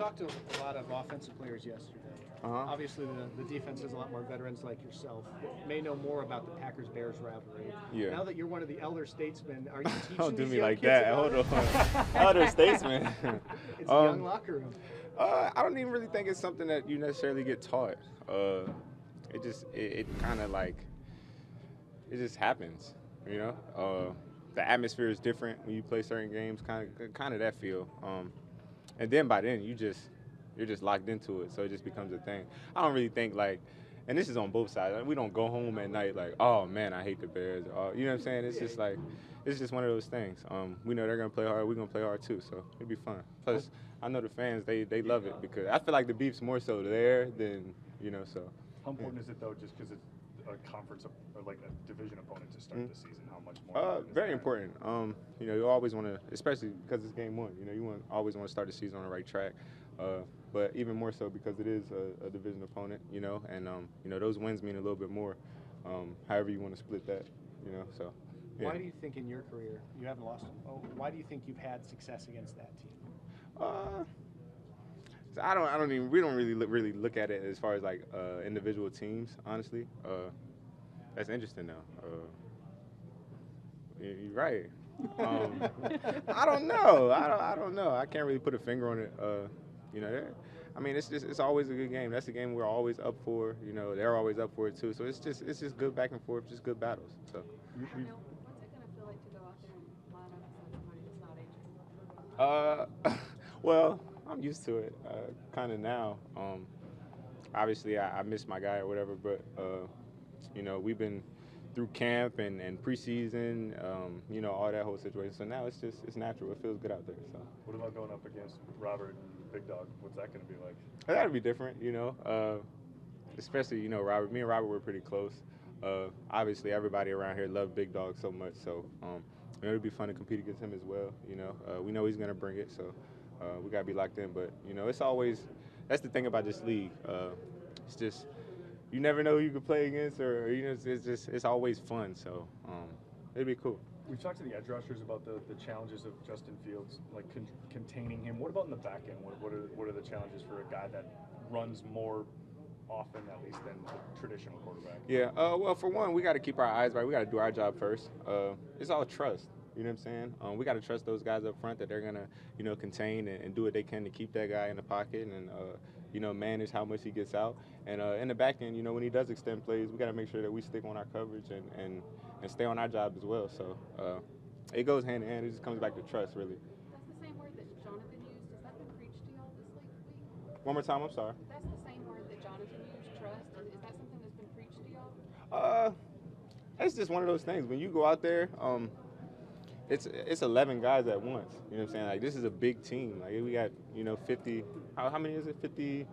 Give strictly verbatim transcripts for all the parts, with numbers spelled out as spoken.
talked to a lot of offensive players yesterday. Uh-huh. Obviously, the, the defense has a lot more veterans like yourself. May know more about the Packers Bears rivalry. Yeah. Now that you're one of the elder statesmen, are you teaching Don't do these me like that. Hold on. Elder statesman. It's um, a young locker room. Uh, I don't even really think it's something that you necessarily get taught. Uh, it just it, it kind of like it just happens, you know. Uh, the atmosphere is different when you play certain games. Kind of kind of that feel. Um, and then by then you just. You're just locked into it, so it just becomes a thing. I don't really think, like, and this is on both sides. Like, we don't go home at night like, oh, man, I hate the Bears. Or, you know what I'm saying? It's just like, it's just one of those things. Um, we know they're going to play hard. We're going to play hard, too, so it'll be fun. Plus, I know the fans, they, they love it because I feel like the beef's more so there than, you know, so. How important yeah. is it, though, just because it's a conference or, like, a division opponent to start mm-hmm. the season? How much more uh, Very that? important. Um, you know, you always want to, especially because it's game one, you know, you want always want to start the season on the right track. Uh, but even more so because it is a, a division opponent, you know, and, um, you know, those wins mean a little bit more, um, however you want to split that, you know, so. Yeah. Why do you think in your career you haven't lost? Oh, why do you think you've had success against that team? Uh, so I don't, I don't even, we don't really, look, really look at it as far as like uh, individual teams, honestly. Uh, that's interesting though. Uh, you're right. Um, I don't know. I don't, I don't know. I can't really put a finger on it. Uh, You know, I mean, it's just it's always a good game. That's the game we're always up for. You know, they're always up for it too. So it's just it's just good back and forth, just good battles. So. I don't know. What's it gonna feel like to go out there and line up somebody that's not injured? Uh, well, I'm used to it, uh, kind of now. Um, obviously, I, I miss my guy or whatever, but uh, you know, we've been through camp and, and preseason, um, you know, all that whole situation. So now it's just, it's natural. It feels good out there, so. What about going up against Robert and Big Dog? What's that going to be like? That'll be different, you know, uh, especially, you know, Robert. Me and Robert were pretty close. Uh, obviously, everybody around here loved Big Dog so much, so um, it'll be fun to compete against him as well, you know. Uh, we know he's going to bring it, so uh, we got to be locked in. But, you know, it's always, that's the thing about this league. Uh, it's just, you never know who you could play against, or you know, it's, it's just it's always fun. So um, it'd be cool. We've talked to the edge rushers about the, the challenges of Justin Fields, like con containing him. What about in the back end? What what are what are the challenges for a guy that runs more often, at least, than the traditional quarterback? Yeah. Uh, well, for one, we got to keep our eyes right. We got to do our job first. Uh, it's all trust. You know what I'm saying? Um, we got to trust those guys up front that they're gonna, you know, contain and, and do what they can to keep that guy in the pocket and, uh, you know, manage how much he gets out. And uh, in the back end, you know, when he does extend plays, we got to make sure that we stick on our coverage and, and, and stay on our job as well. So uh, it goes hand in hand. It just comes back to trust, really. That's the same word that Jonathan used. Has that been preached to y'all this week? One more time, I'm sorry. That's the same word that Jonathan used, trust. Is that something that's been preached to y'all? Uh, it's just one of those things. When you go out there, um, It's it's eleven guys at once. You know what I'm saying? Like, this is a big team. Like, we got, you know, fifty. How, how many is it? fifty,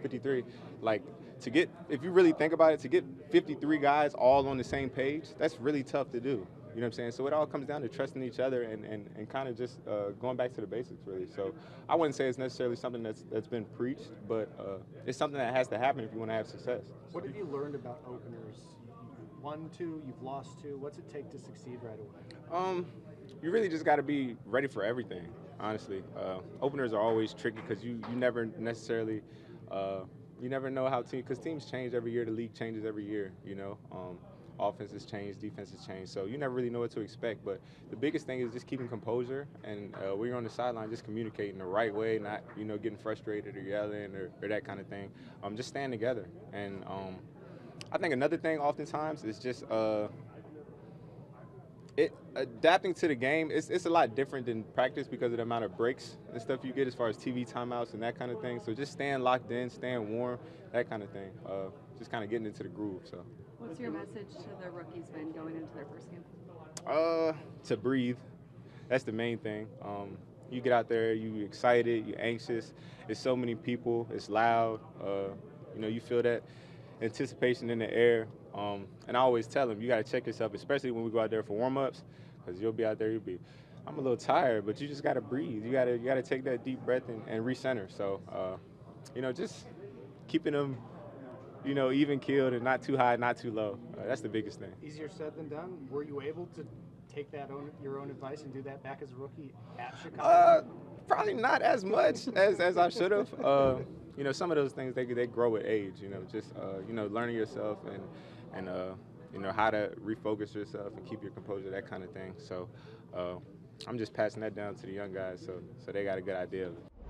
fifty-three. Like, to get, if you really think about it, to get fifty-three guys all on the same page, that's really tough to do. You know what I'm saying? So it all comes down to trusting each other and, and, and kind of just uh, going back to the basics, really. So I wouldn't say it's necessarily something that's that's been preached, but uh, it's something that has to happen if you want to have success. What have you learned about openers? You've won two, you've lost two. What's it take to succeed right away? Um. You really just got to be ready for everything, honestly. Uh, openers are always tricky because you, you never necessarily, uh, you never know how team, because teams change every year. The league changes every year, you know. Um, offenses change, defenses change. So you never really know what to expect. But the biggest thing is just keeping composure. And uh, when you're on the sideline, just communicating the right way, not, you know, getting frustrated or yelling or, or that kind of thing. Um, just staying together. And um, I think another thing oftentimes is just uh, – It, adapting to the game, it's, it's a lot different than practice because of the amount of breaks and stuff you get as far as T V timeouts and that kind of thing. So just staying locked in, staying warm, that kind of thing. Uh, just kind of getting into the groove. So, what's your message to the rookies when going into their first game? Uh, to breathe. That's the main thing. Um, you get out there, you're excited, you're anxious. There's so many people. It's loud. Uh, you know, you feel that anticipation in the air. Um, and I always tell them, you got to check yourself, especially when we go out there for warm-ups, because you'll be out there, you'll be, I'm a little tired, but you just got to breathe. You got to you got to take that deep breath and, and recenter. So, uh, you know, just keeping them, you know, even-keeled and not too high, not too low. Uh, that's the biggest thing. Easier said than done. Were you able to take that own, your own advice and do that back as a rookie at Chicago? Uh, probably not as much as, as I should have. Uh, you know, some of those things, they they grow with age, you know, just, uh, you know, learning yourself and, and uh, you know, how to refocus yourself and keep your composure, that kind of thing. So uh, I'm just passing that down to the young guys so, so they got a good idea of it.